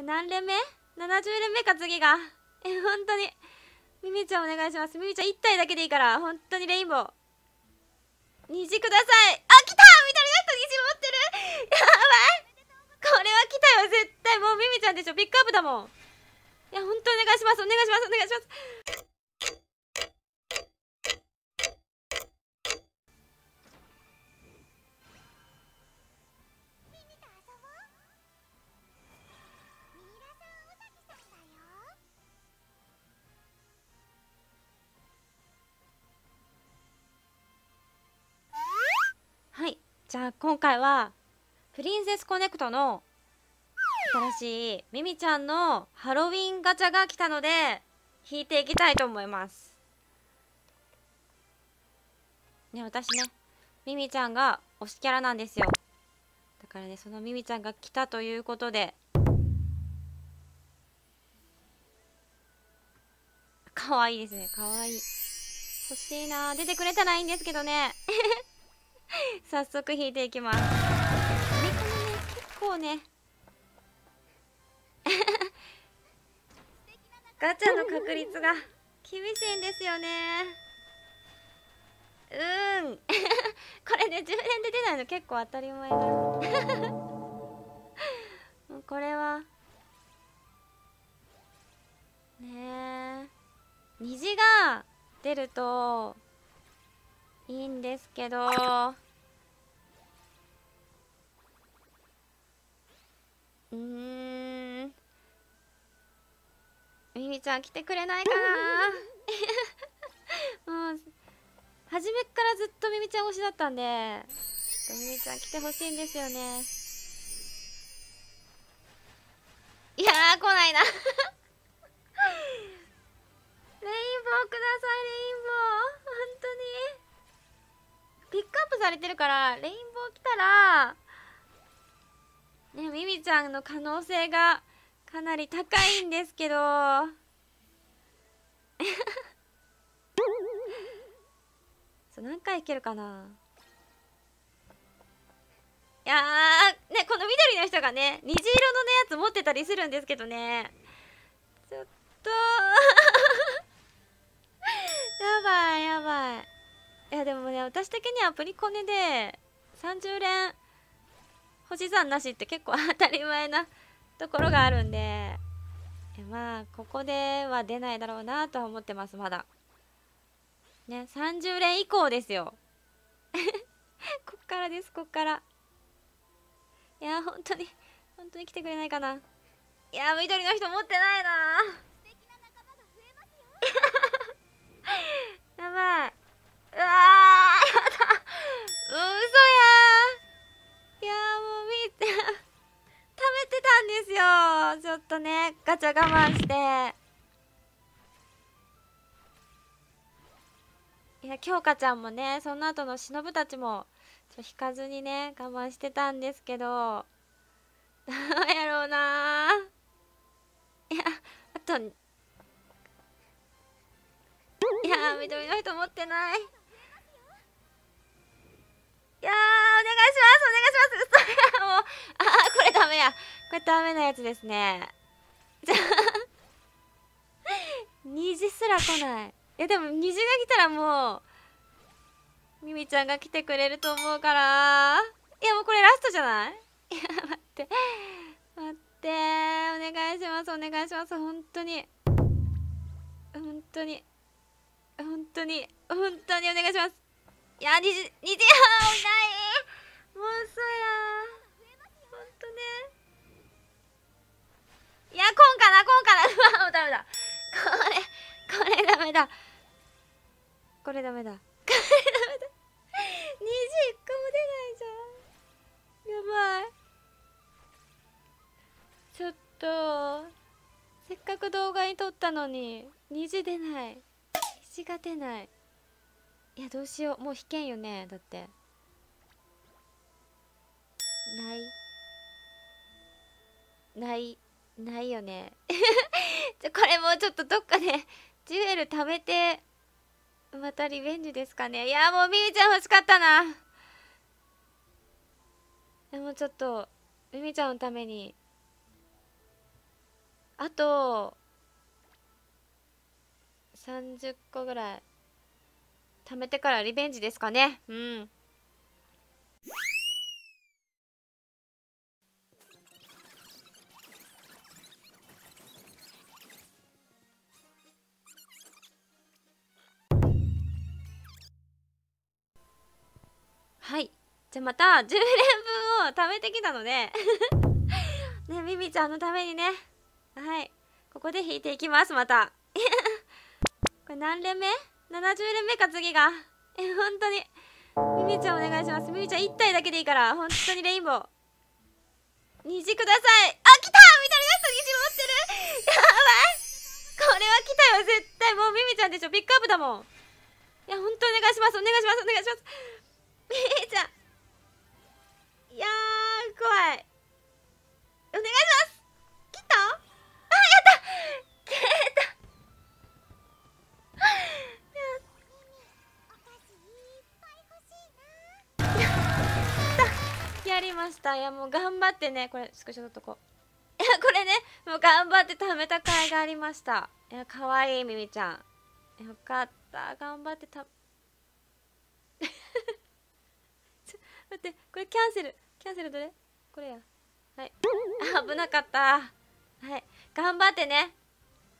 れ何連目 ?70 連目か次が。本当に。ミミちゃんお願いします。ミミちゃん1体だけでいいから、本当にレインボー。虹ください。あ、来た！緑の人虹持ってる！やばい！これは来たよ、絶対。もうミミちゃんでしょ。ピックアップだもん。いや、本当お願いします。お願いします。お願いします。じゃあ今回はプリンセスコネクトの新しいミミちゃんのハロウィンガチャが来たので引いていきたいと思います。ね、私ね、ミミちゃんが推しキャラなんですよ。だからね、そのミミちゃんが来たということで、かわいいですね、かわいい。欲しいな、出てくれたらいいんですけどね。早速引いていきます。これもね、結構ねガチャの確率が厳しいんですよね。これね、10連で出ないの結構当たり前だこれはねえ、虹が出るといいんですけど、ミミちゃん来てくれないかな。もう初めからずっとミミちゃん推しだったんで、ミミちゃん来てほしいんですよね。いやー、来ないなレインボーください、レインボー。ピックアップされてるから、レインボー来たら、ね、ミミちゃんの可能性がかなり高いんですけど、何回いけるかな。いやー、ね、この緑の人がね、虹色のね、やつ持ってたりするんですけどね、ちょっとやばい、やばい。いやでもね、私的にはプリコネで30連星3なしって結構当たり前なところがあるんで、まあここでは出ないだろうなとは思ってます。まだね、30連以降ですよこっからです、こっから。いや本当に本当に来てくれないかな。いや緑の人持ってないなやばい。うわー、やだ、もう嘘やー。いやー、もうみーちゃん食べてたんですよ。ちょっとね、ガチャ我慢して。いや、京香ちゃんもね、その後の忍ぶたちもちょっと引かずにね我慢してたんですけど、どうやろうなー。いや、あと、いやー、緑の人持ってない。いやー、お願いします、お願いします。もう、これダメや。これダメなやつですね。じゃあ、虹すら来ない。いや、でも虹が来たらもう、ミミちゃんが来てくれると思うから。いや、もうこれラストじゃない？いや、待って。待って。お願いします、お願いします。本当に。本当に。本当に、本当にお願いします。いや、虹、虹、ない。もう嘘や。本当ね。いや、こんかな、こんかな。うわ、もうダメだ。これダメだ。これダメだ。これダメだ。虹一個も出ないじゃん。やばい。ちょっと、せっかく動画に撮ったのに、虹出ない。虹が出ない。いや、どうしよう、もう引けんよね。だってないないないよねこれもうちょっとどっかで、ね、ジュエル貯めてまたリベンジですかね。いや、もうミミちゃん欲しかったな。でもちょっとミミちゃんのためにあと30個ぐらい貯めてからリベンジですかね。うん、はい、じゃあまた10連分を貯めてきたのでね、ミミちゃんのためにね、はい、ここで引いていきます。またこれ何連目 ?70 連目か次が。本当にミミちゃんお願いします。ミミちゃん1体だけでいいから本当にレインボー虹ください。あ、来たみたいなやつ虹持ってる。やばい、これは来たよ絶対。もうミミちゃんでしょ、ピックアップだもん。いや本当にお願いします、お願いします、お願いします。ミミちゃん、いやー怖い、お願いします。来た？あ、やった！消えた！やりました。いやもう頑張ってね、これスクショ撮っとこう。いやこれね、もう頑張って貯めた甲斐がありました。いや可愛いミミちゃん。よかった、頑張ってた。待って、これキャンセル、キャンセルどれ？これや。はい、危なかった。はい、頑張ってね、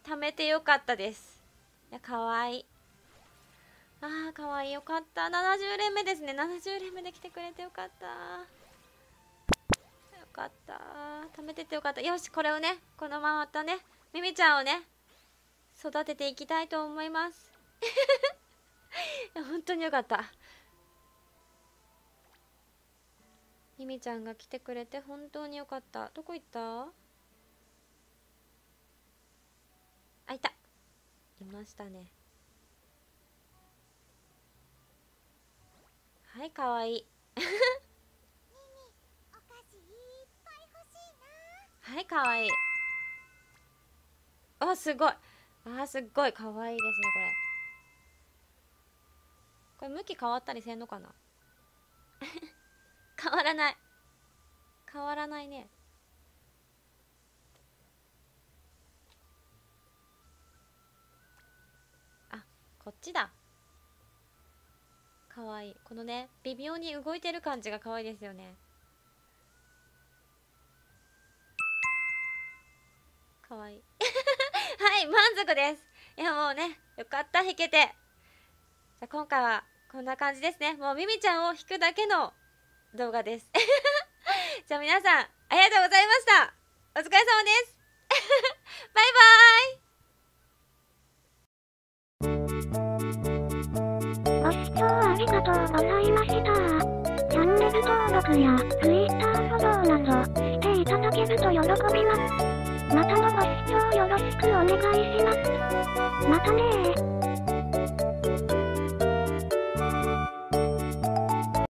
貯めてよかったです。いやかわいい、あーかわいい、よかった。70連目ですね、70連目で来てくれてよかった、よかった、貯めててよかった。よし、これをね、このままたね、ミミちゃんをね育てていきたいと思います。いや本当によかった、ミミちゃんが来てくれて本当によかった。どこ行った？あ、いた、いましたね。はい、かわいい。はい、かわいい。あ、すごい、あ、すっごいかわいいですね。これ向き変わったりせんのかな？変わらない、変わらないね。あ、こっちだ。かわいい、このね微妙に動いてる感じがかわいいですよね。かわいい。はい、満足です。いやもうね、よかった、弾けて。じゃあ今回はこんな感じですね。もうミミちゃんを弾くだけの動画です。じゃあ皆さん、ありがとうございました。お疲れ様です。バイバーイ。ご視聴ありがとうございました。チャンネル登録や